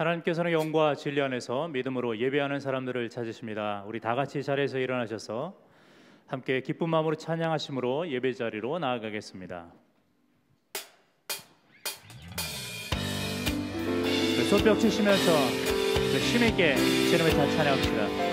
하나님께서는 영과 진리 안에서 믿음으로 예배하는 사람들을 찾으십니다. 우리 다 같이 자리에서 일어나셔서 함께 기쁜 마음으로 찬양하심으로 예배 자리로 나아가겠습니다. 손뼉 치시면서 힘있게 주님을 다 찬양합시다.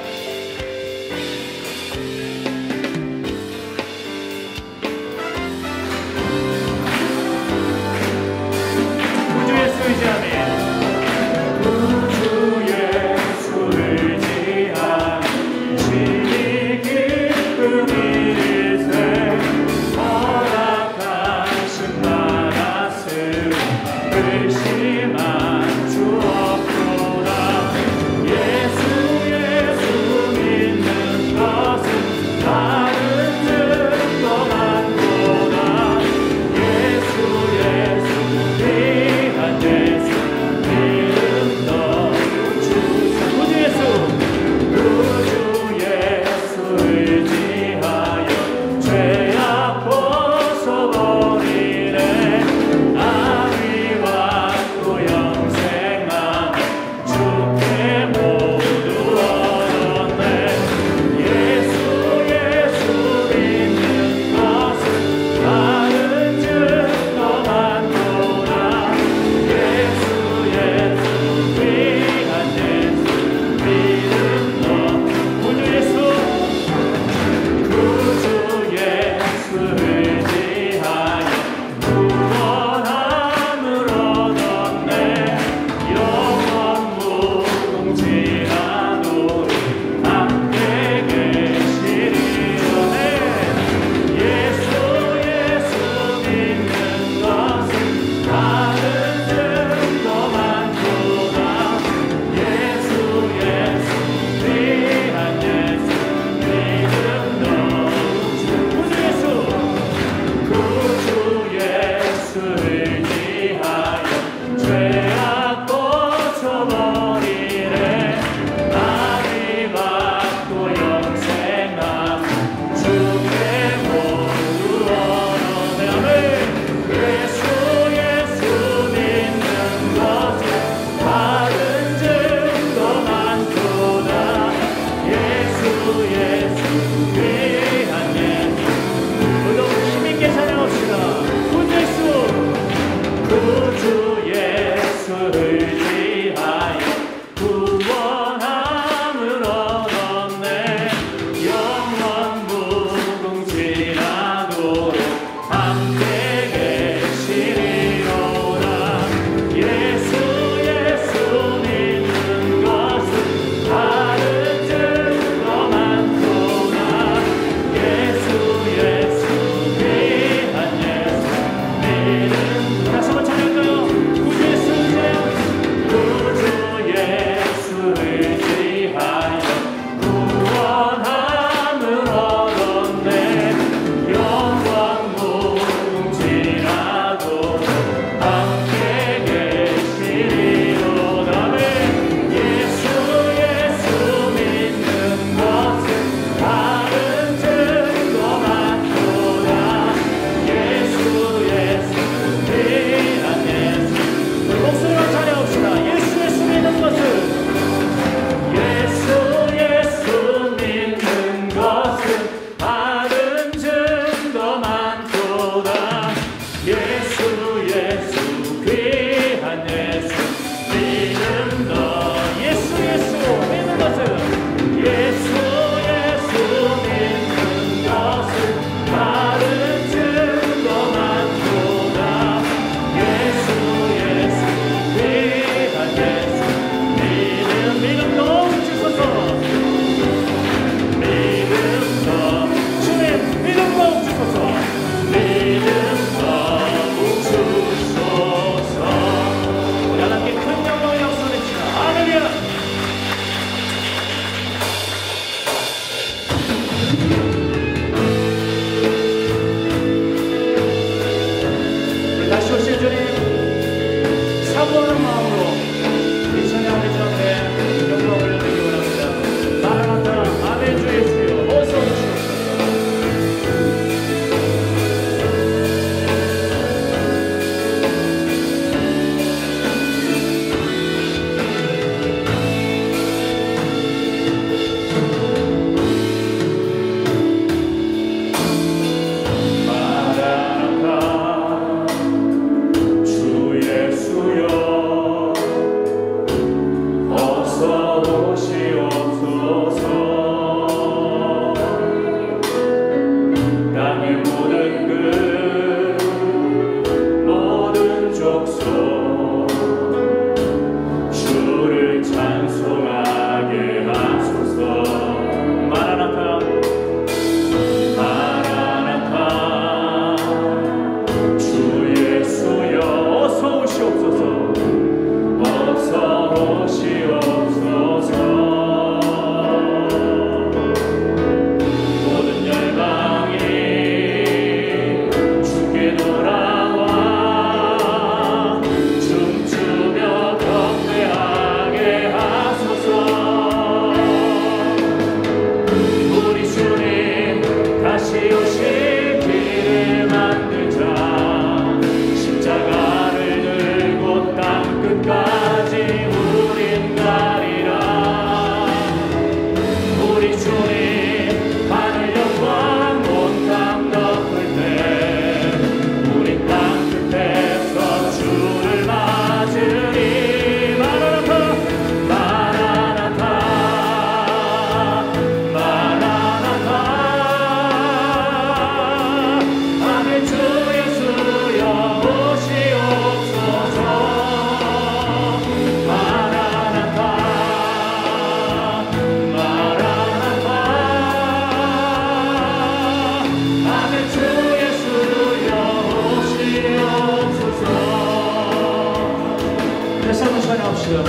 나오시라.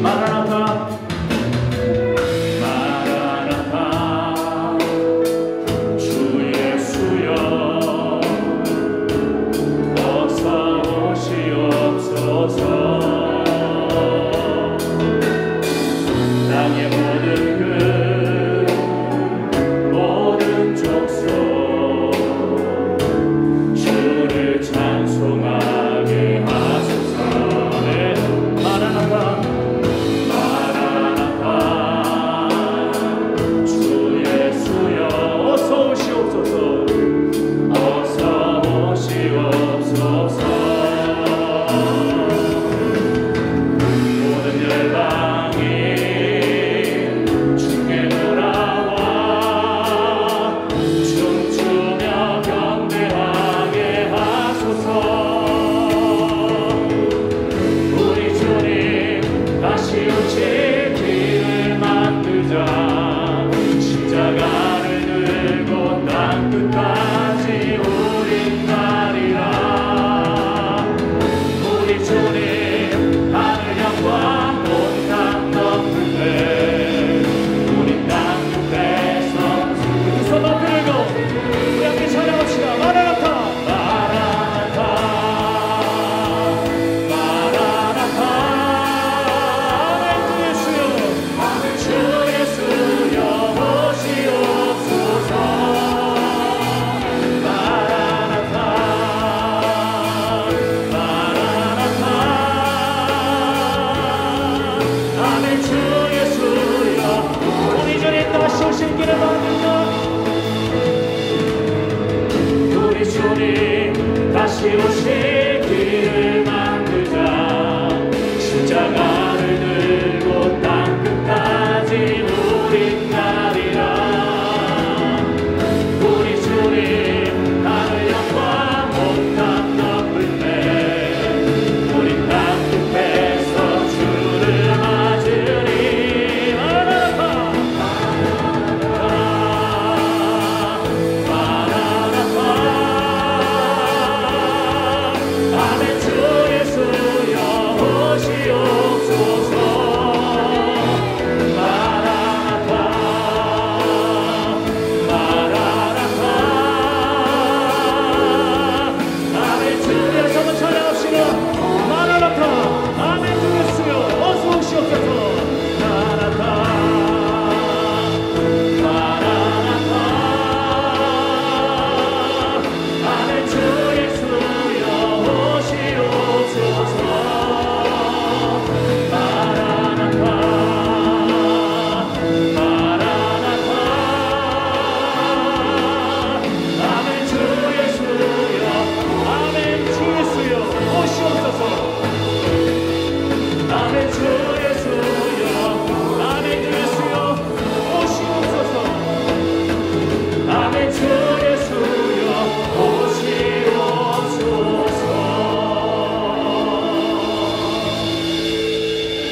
마라나타, 마라나타, 주 예수여 어서 오시옵소서. 땅의 모든 그 모든 족속 주를 찬송하라.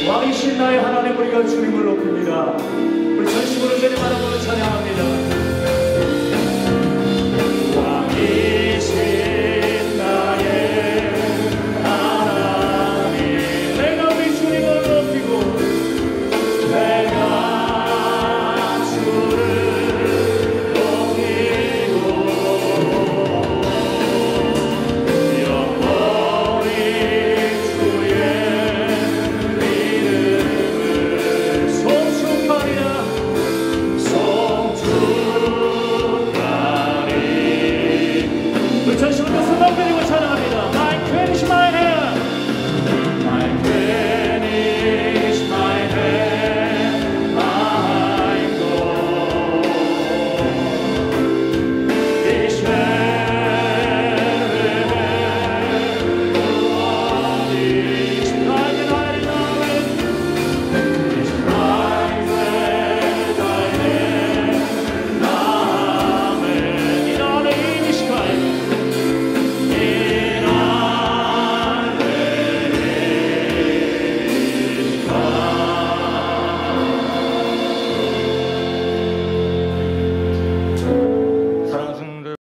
왕이신 나의 하나님, 우리가 주님을 높입니다. 우리 전심으로 주님 바라보며 찬양합니다.